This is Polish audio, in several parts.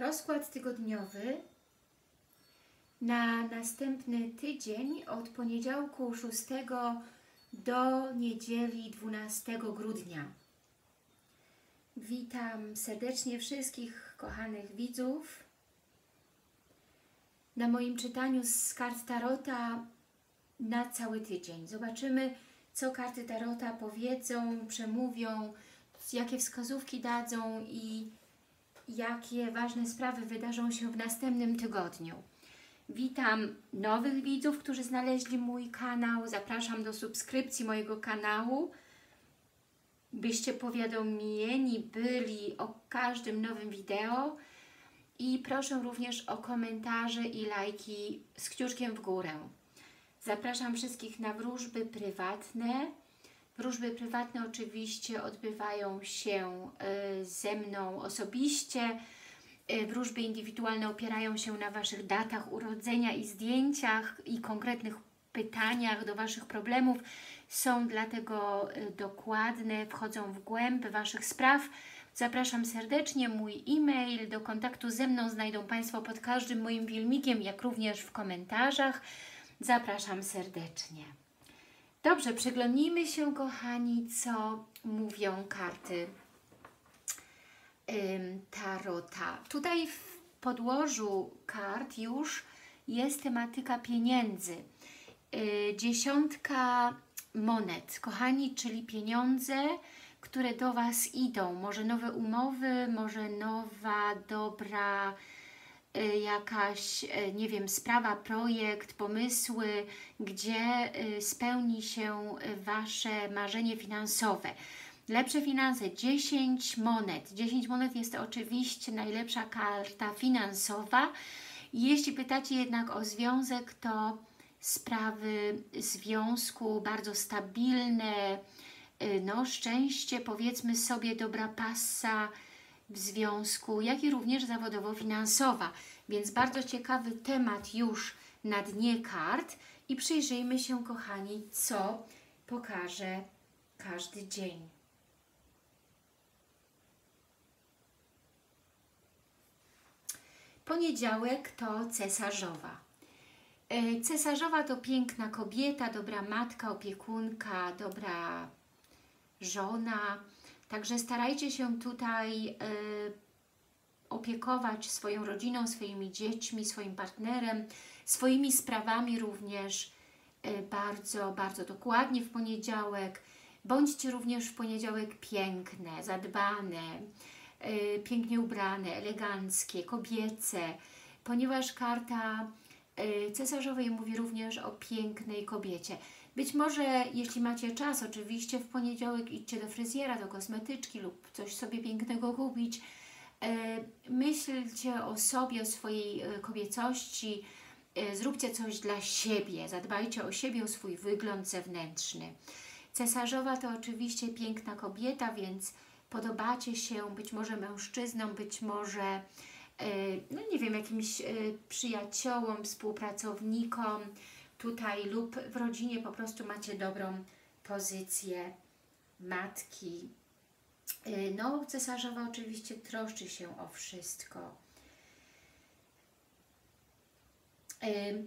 Rozkład tygodniowy na następny tydzień od poniedziałku 6 do niedzieli 12 grudnia. Witam serdecznie wszystkich kochanych widzów. Na moim czytaniu z kart Tarota na cały tydzień. Zobaczymy, co karty Tarota powiedzą, przemówią, jakie wskazówki dadzą i jakie ważne sprawy wydarzą się w następnym tygodniu. Witam nowych widzów, którzy znaleźli mój kanał. Zapraszam do subskrypcji mojego kanału, byście powiadomieni byli o każdym nowym wideo. I proszę również o komentarze i lajki z kciuczkiem w górę. Zapraszam wszystkich na wróżby prywatne. Wróżby prywatne oczywiście odbywają się ze mną osobiście. Wróżby indywidualne opierają się na Waszych datach urodzenia i zdjęciach i konkretnych pytaniach do Waszych problemów. Są dlatego dokładne, wchodzą w głęb Waszych spraw. Zapraszam serdecznie, mój e-mail do kontaktu ze mną znajdą Państwo pod każdym moim filmikiem, jak również w komentarzach. Zapraszam serdecznie. Dobrze, przyglądnijmy się, kochani, co mówią karty Tarota. Tutaj w podłożu kart już jest tematyka pieniędzy. Dziesiątka monet, kochani, czyli pieniądze, które do Was idą. Może nowe umowy, może nowa, dobra jakaś, nie wiem, sprawa, projekt, pomysły, gdzie spełni się Wasze marzenie finansowe. Lepsze finanse, 10 monet. 10 monet jest oczywiście najlepsza karta finansowa. Jeśli pytacie jednak o związek, to sprawy związku bardzo stabilne, no szczęście, powiedzmy sobie, dobra pasa w związku, jak i również zawodowo-finansowa. Więc bardzo ciekawy temat już na dnie kart i przyjrzyjmy się, kochani, co pokaże każdy dzień. Poniedziałek to cesarzowa. Cesarzowa to piękna kobieta, dobra matka, opiekunka, dobra żona, także starajcie się tutaj opiekować swoją rodziną, swoimi dziećmi, swoim partnerem, swoimi sprawami również bardzo, bardzo dokładnie w poniedziałek. Bądźcie również w poniedziałek piękne, zadbane, pięknie ubrane, eleganckie, kobiece, ponieważ karta cesarzowej mówi również o pięknej kobiecie. Być może, jeśli macie czas, oczywiście w poniedziałek idźcie do fryzjera, do kosmetyczki lub coś sobie pięknego kupić. Myślcie o sobie, o swojej kobiecości, zróbcie coś dla siebie, zadbajcie o siebie, o swój wygląd zewnętrzny. Cesarzowa to oczywiście piękna kobieta, więc podobacie się być może mężczyznom, być może, no nie wiem, jakimś przyjaciołom, współpracownikom tutaj lub w rodzinie po prostu macie dobrą pozycję matki. No, cesarzowa oczywiście troszczy się o wszystko.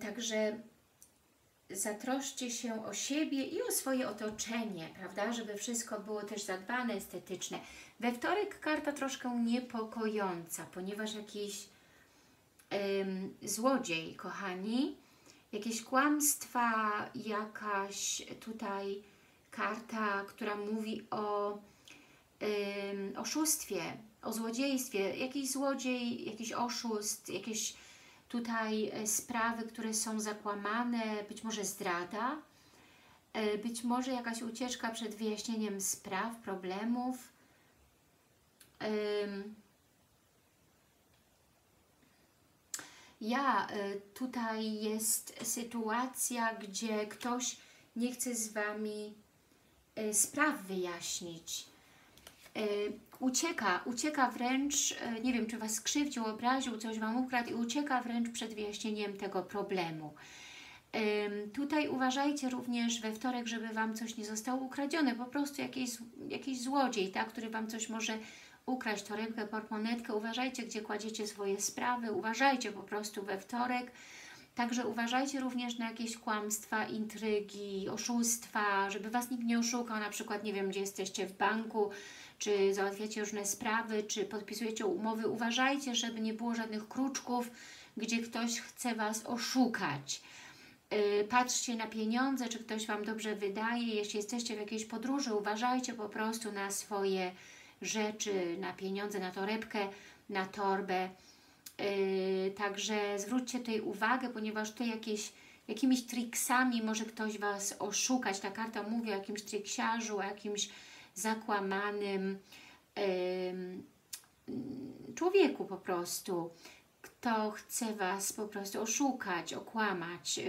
Także zatroszczcie się o siebie i o swoje otoczenie, prawda? Żeby wszystko było też zadbane, estetyczne. We wtorek karta troszkę niepokojąca, ponieważ jakiś złodziej, kochani, jakieś kłamstwa, jakaś tutaj karta, która mówi o oszustwie, o złodziejstwie. Jakiś złodziej, jakiś oszust, jakieś tutaj sprawy, które są zakłamane, być może zdrada, być może jakaś ucieczka przed wyjaśnieniem spraw, problemów. Tutaj jest sytuacja, gdzie ktoś nie chce z Wami spraw wyjaśnić. Ucieka wręcz, nie wiem, czy Was skrzywdził, obraził, coś Wam ukradł i ucieka wręcz przed wyjaśnieniem tego problemu. Tutaj uważajcie również we wtorek, żeby Wam coś nie zostało ukradzione, po prostu jakiś złodziej, tak, który Wam coś może ukraść torebkę, portmonetkę. Uważajcie, gdzie kładziecie swoje sprawy, uważajcie po prostu we wtorek. Także uważajcie również na jakieś kłamstwa, intrygi, oszustwa, żeby Was nikt nie oszukał, na przykład, nie wiem, gdzie jesteście w banku, czy załatwiacie różne sprawy, czy podpisujecie umowy. Uważajcie, żeby nie było żadnych kruczków, gdzie ktoś chce Was oszukać. Patrzcie na pieniądze, czy ktoś Wam dobrze wydaje. Jeśli jesteście w jakiejś podróży, uważajcie po prostu na swoje rzeczy, na pieniądze, na torebkę, na torbę. Także zwróćcie tutaj uwagę, ponieważ tutaj jakimiś triksami może ktoś Was oszukać. Ta karta mówi o jakimś triksiarzu, o jakimś zakłamanym człowieku po prostu, kto chce Was po prostu oszukać, okłamać,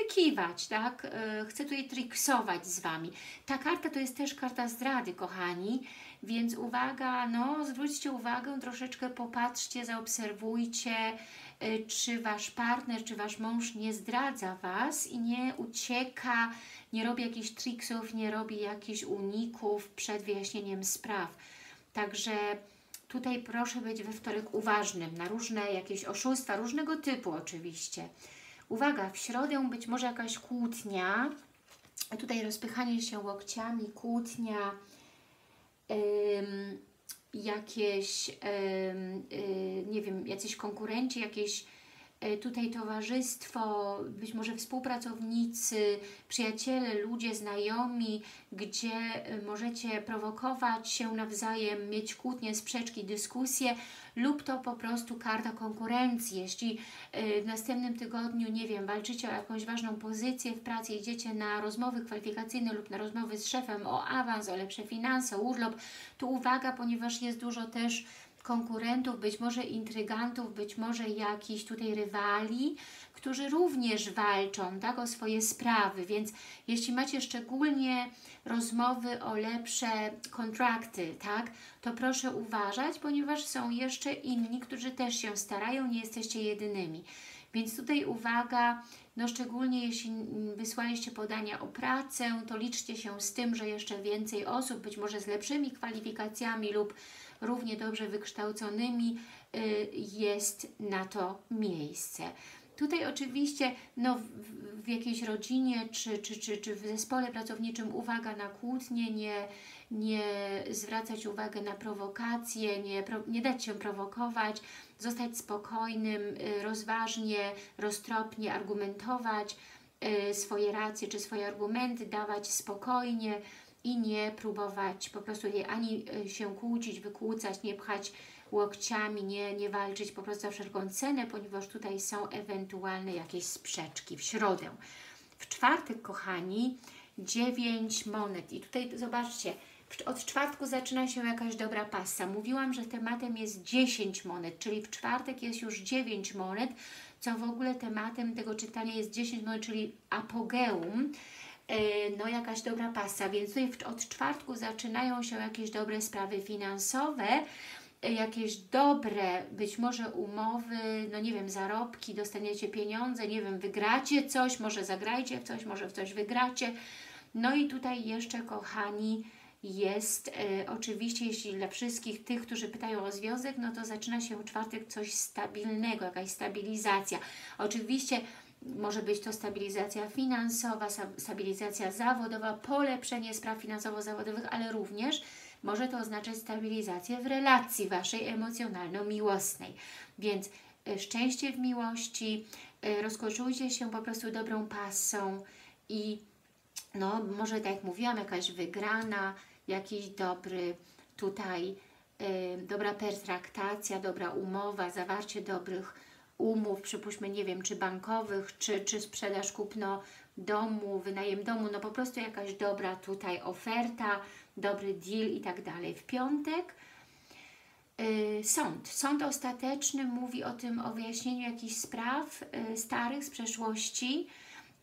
wykiwać, tak? Chce tutaj triksować z Wami. Ta karta to jest też karta zdrady, kochani, więc uwaga, no zwróćcie uwagę, troszeczkę popatrzcie, zaobserwujcie, czy Wasz partner, czy Wasz mąż nie zdradza Was i nie ucieka, nie robi jakichś triksów, nie robi jakichś uników przed wyjaśnieniem spraw. Także tutaj proszę być we wtorek uważnym na różne jakieś oszustwa, różnego typu oczywiście. Uwaga, w środę być może jakaś kłótnia, tutaj rozpychanie się łokciami, kłótnia, jakieś, nie wiem, jacyś konkurenci, jakieś tutaj towarzystwo, być może współpracownicy, przyjaciele, ludzie, znajomi, gdzie możecie prowokować się nawzajem, mieć kłótnie, sprzeczki, dyskusje, lub to po prostu karta konkurencji. Jeśli w następnym tygodniu, nie wiem, walczycie o jakąś ważną pozycję w pracy, idziecie na rozmowy kwalifikacyjne lub na rozmowy z szefem o awans, o lepsze finanse, urlop, tu uwaga, ponieważ jest dużo też konkurentów, być może intrygantów, być może jakichś tutaj rywali, którzy również walczą, tak, o swoje sprawy, więc jeśli macie szczególnie rozmowy o lepsze kontrakty, tak, to proszę uważać, ponieważ są jeszcze inni, którzy też się starają, nie jesteście jedynymi. Więc tutaj uwaga, no szczególnie jeśli wysłaliście podania o pracę, to liczcie się z tym, że jeszcze więcej osób, być może z lepszymi kwalifikacjami lub równie dobrze wykształconymi, jest na to miejsce. Tutaj oczywiście no, w jakiejś rodzinie czy w zespole pracowniczym uwaga na kłótnie, nie zwracać uwagi na prowokacje, nie dać się prowokować, zostać spokojnym, rozważnie, roztropnie argumentować swoje racje czy swoje argumenty, dawać spokojnie i nie próbować po prostu ani się kłócić, wykłócać, nie pchać łokciami, nie walczyć po prostu za wszelką cenę, ponieważ tutaj są ewentualne jakieś sprzeczki w środę. W czwartek, kochani, 9 monet. I tutaj zobaczcie, od czwartku zaczyna się jakaś dobra pasa. Mówiłam, że tematem jest 10 monet, czyli w czwartek jest już 9 monet, co w ogóle tematem tego czytania jest 10 monet, czyli apogeum. No jakaś dobra pasa, więc tutaj od czwartku zaczynają się jakieś dobre sprawy finansowe, jakieś dobre, być może umowy, no nie wiem, zarobki, dostaniecie pieniądze, nie wiem, wygracie coś, może zagrajcie w coś, może w coś wygracie. No i tutaj jeszcze, kochani, jest oczywiście, jeśli dla wszystkich tych, którzy pytają o związek, no to zaczyna się w czwartek coś stabilnego, jakaś stabilizacja. Oczywiście może być to stabilizacja finansowa, stabilizacja zawodowa, polepszenie spraw finansowo-zawodowych, ale również może to oznaczać stabilizację w relacji Waszej emocjonalno-miłosnej. Więc szczęście w miłości, rozkoszujcie się po prostu dobrą pasą i no, może tak jak mówiłam, jakaś wygrana, jakiś dobry tutaj, dobra pertraktacja, dobra umowa, zawarcie dobrych umów, przypuśćmy, nie wiem, czy bankowych, czy sprzedaż, kupno domu, wynajem domu, no po prostu jakaś dobra tutaj oferta, dobry deal i tak dalej. W piątek sąd ostateczny mówi o tym, o wyjaśnieniu jakichś spraw starych z przeszłości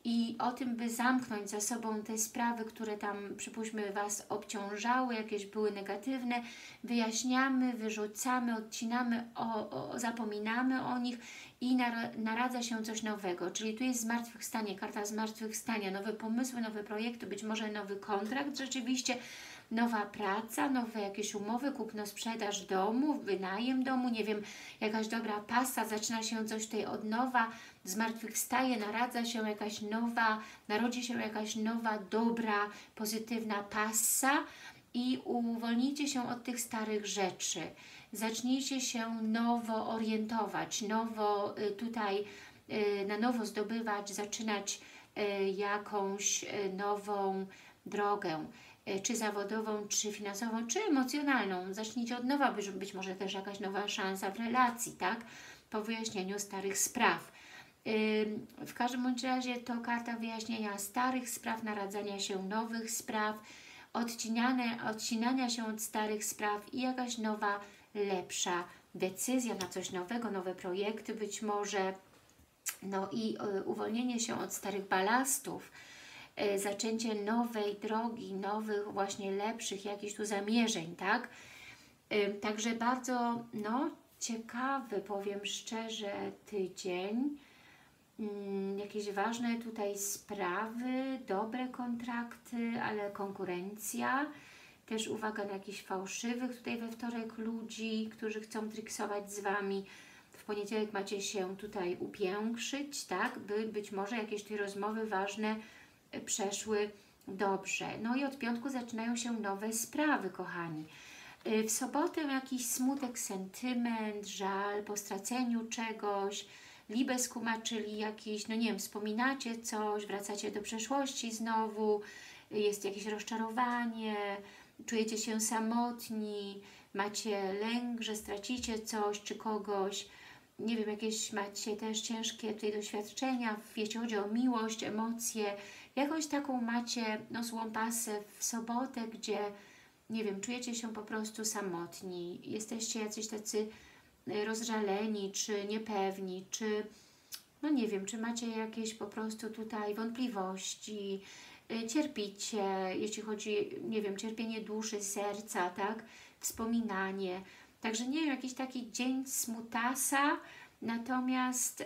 i o tym, by zamknąć za sobą te sprawy, które tam, przypuśćmy, Was obciążały, jakieś były negatywne, wyjaśniamy, wyrzucamy, odcinamy, zapominamy o nich i naradza się coś nowego. Czyli tu jest zmartwychwstanie, karta zmartwychwstania, nowe pomysły, nowe projekty, być może nowy kontrakt rzeczywiście, nowa praca, nowe jakieś umowy, kupno-sprzedaż domu, wynajem domu, nie wiem, jakaś dobra pasa, zaczyna się coś tutaj od nowa, zmartwychwstaje, naradza się jakaś nowa, narodzi się jakaś nowa, dobra, pozytywna pasa i uwolnijcie się od tych starych rzeczy. Zacznijcie się nowo orientować, nowo tutaj na nowo zdobywać, zaczynać jakąś nową drogę, czy zawodową, czy finansową, czy emocjonalną. Zacznijcie od nowa, być może też jakaś nowa szansa w relacji, tak? Po wyjaśnieniu starych spraw. W każdym bądź razie to karta wyjaśnienia starych spraw, naradzania się nowych spraw, odcinania się od starych spraw i jakaś nowa, lepsza decyzja na coś nowego, nowe projekty być może. No i uwolnienie się od starych balastów, zaczęcie nowej drogi, nowych właśnie lepszych jakichś tu zamierzeń, tak? Także bardzo no, ciekawy, powiem szczerze, tydzień. Jakieś ważne tutaj sprawy, dobre kontrakty, ale konkurencja. Też uwaga na jakichś fałszywych tutaj we wtorek ludzi, którzy chcą triksować z Wami. W poniedziałek macie się tutaj upiększyć, tak? By być może jakieś te rozmowy ważne przeszły dobrze. No i od piątku zaczynają się nowe sprawy, kochani. W sobotę jakiś smutek, sentyment, żal po straceniu czegoś, libeskuma, czyli jakiś, no nie wiem, wspominacie coś, wracacie do przeszłości znowu, jest jakieś rozczarowanie, czujecie się samotni, macie lęk, że stracicie coś czy kogoś, nie wiem, jakieś macie też ciężkie tutaj doświadczenia, jeśli chodzi o miłość, emocje, jakąś taką macie no, złą pasę w sobotę, gdzie, nie wiem, czujecie się po prostu samotni, jesteście jacyś tacy rozżaleni, czy niepewni, czy, no nie wiem, czy macie jakieś po prostu tutaj wątpliwości, cierpicie, jeśli chodzi, nie wiem, cierpienie duszy, serca, tak, wspominanie. Także nie wiem, jakiś taki dzień smutasa, natomiast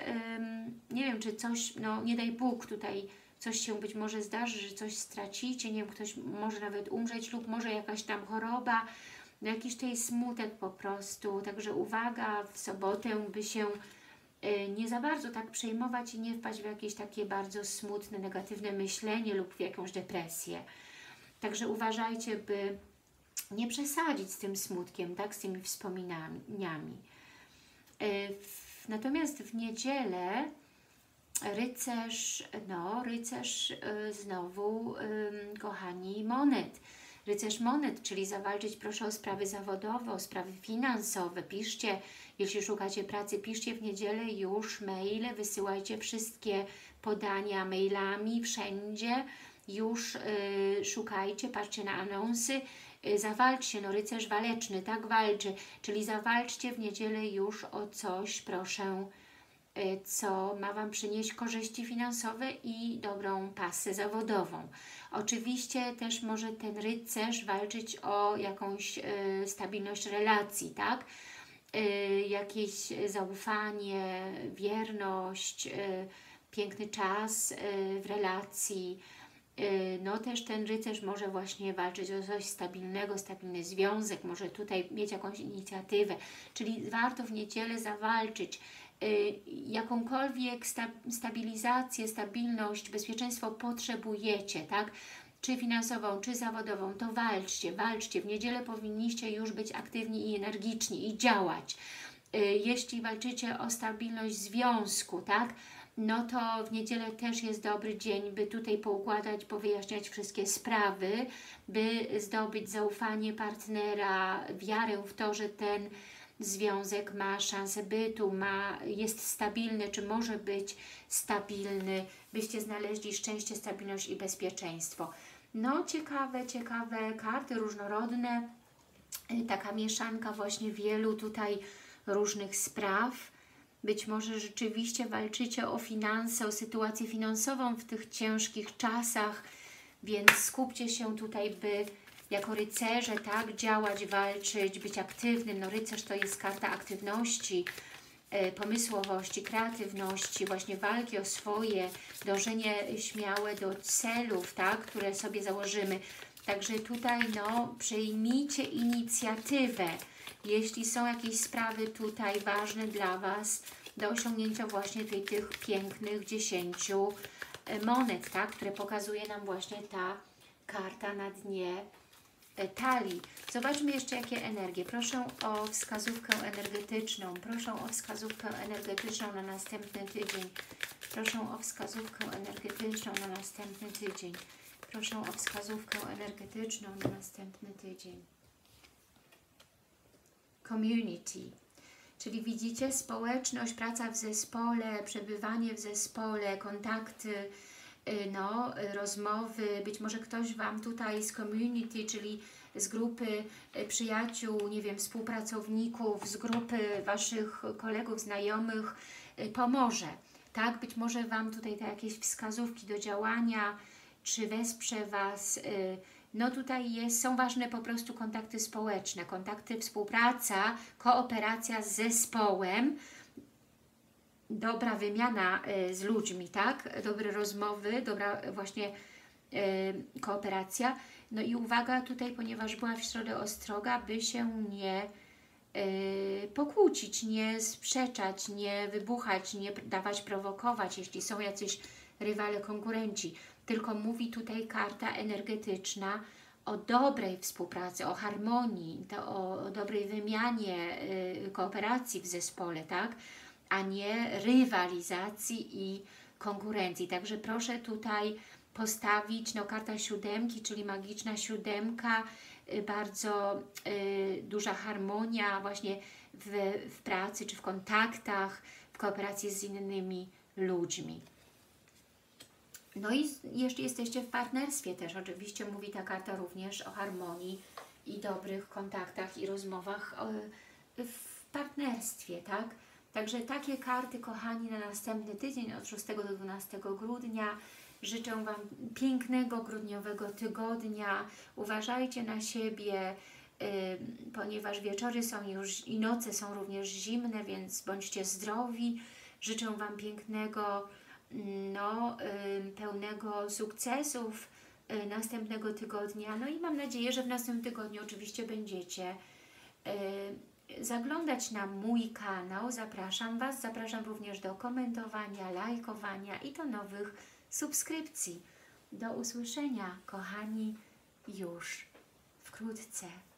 nie wiem, czy coś, no nie daj Bóg, tutaj coś się być może zdarzy, że coś stracicie, nie wiem, ktoś może nawet umrzeć lub może jakaś tam choroba, no jakiś tutaj smutek po prostu, także uwaga w sobotę, by się nie za bardzo tak przejmować i nie wpaść w jakieś takie bardzo smutne, negatywne myślenie lub w jakąś depresję. Także uważajcie, by nie przesadzić z tym smutkiem, tak, z tymi wspominaniami. Natomiast w niedzielę rycerz, no rycerz znowu, kochani, monet. Rycerz monet, czyli zawalczyć proszę o sprawy zawodowe, o sprawy finansowe. Piszcie, jeśli szukacie pracy, piszcie w niedzielę już maile, wysyłajcie wszystkie podania mailami, wszędzie już szukajcie, patrzcie na anonsy, zawalczcie, no rycerz waleczny, tak walczy, czyli zawalczcie w niedzielę już o coś, proszę, co ma Wam przynieść korzyści finansowe i dobrą pasę zawodową. Oczywiście też może ten rycerz walczyć o jakąś stabilność relacji, tak? Jakieś zaufanie, wierność, piękny czas w relacji. No też ten rycerz może właśnie walczyć o coś stabilnego, stabilny związek, może tutaj mieć jakąś inicjatywę, czyli warto w niedzielę zawalczyć jakąkolwiek stabilizację, stabilność, bezpieczeństwo potrzebujecie, tak? Czy finansową, czy zawodową, to walczcie, walczcie. W niedzielę powinniście już być aktywni i energiczni i działać. Jeśli walczycie o stabilność związku, tak? No to w niedzielę też jest dobry dzień, by tutaj poukładać, powyjaśniać wszystkie sprawy, by zdobyć zaufanie partnera, wiarę w to, że ten związek ma szansę bytu, jest stabilny, czy może być stabilny, byście znaleźli szczęście, stabilność i bezpieczeństwo. No ciekawe, ciekawe karty, różnorodne, taka mieszanka właśnie wielu tutaj różnych spraw. Być może rzeczywiście walczycie o finanse, o sytuację finansową w tych ciężkich czasach, więc skupcie się tutaj, by jako rycerze, tak, działać, walczyć, być aktywnym. No rycerz to jest karta aktywności, pomysłowości, kreatywności, właśnie walki o swoje, dążenie śmiałe do celów, tak, które sobie założymy. Także tutaj no, przejmijcie inicjatywę. Jeśli są jakieś sprawy tutaj ważne dla Was do osiągnięcia właśnie tych pięknych 10 monet, tak, które pokazuje nam właśnie ta karta na dnie talii. Zobaczmy jeszcze, jakie energie. Proszę o wskazówkę energetyczną. Proszę o wskazówkę energetyczną na następny tydzień. Proszę o wskazówkę energetyczną na następny tydzień. Proszę o wskazówkę energetyczną na następny tydzień. Community. Czyli widzicie, społeczność, praca w zespole, przebywanie w zespole, kontakty, no, rozmowy, być może ktoś Wam tutaj z community, czyli z grupy przyjaciół, nie wiem, współpracowników, z grupy Waszych kolegów, znajomych pomoże, tak? Być może Wam tutaj te jakieś wskazówki do działania, czy wesprze Was, no tutaj są ważne po prostu kontakty społeczne, kontakty, współpraca, kooperacja z zespołem, dobra wymiana z ludźmi, tak? Dobre rozmowy, dobra właśnie kooperacja. No i uwaga tutaj, ponieważ była w środę ostroga, by się nie pokłócić, nie sprzeczać, nie wybuchać, nie dawać prowokować, jeśli są jacyś rywale, konkurenci. Tylko mówi tutaj karta energetyczna o dobrej współpracy, o harmonii, o dobrej wymianie, kooperacji w zespole, tak? A nie rywalizacji i konkurencji. Także proszę tutaj postawić, no karta siódemki, czyli magiczna siódemka, bardzo duża harmonia właśnie w pracy, czy w kontaktach, w kooperacji z innymi ludźmi. No i jeśli jesteście w partnerstwie też, oczywiście mówi ta karta również o harmonii i dobrych kontaktach i rozmowach w partnerstwie, tak? Także takie karty, kochani, na następny tydzień od 6 do 12 grudnia. Życzę Wam pięknego grudniowego tygodnia. Uważajcie na siebie, ponieważ wieczory są już i noce są również zimne, więc bądźcie zdrowi. Życzę Wam pięknego, no, pełnego sukcesów następnego tygodnia. No i mam nadzieję, że w następnym tygodniu oczywiście będziecie zaglądać na mój kanał. Zapraszam Was, zapraszam również do komentowania, lajkowania i do nowych subskrypcji. Do usłyszenia, kochani, już wkrótce.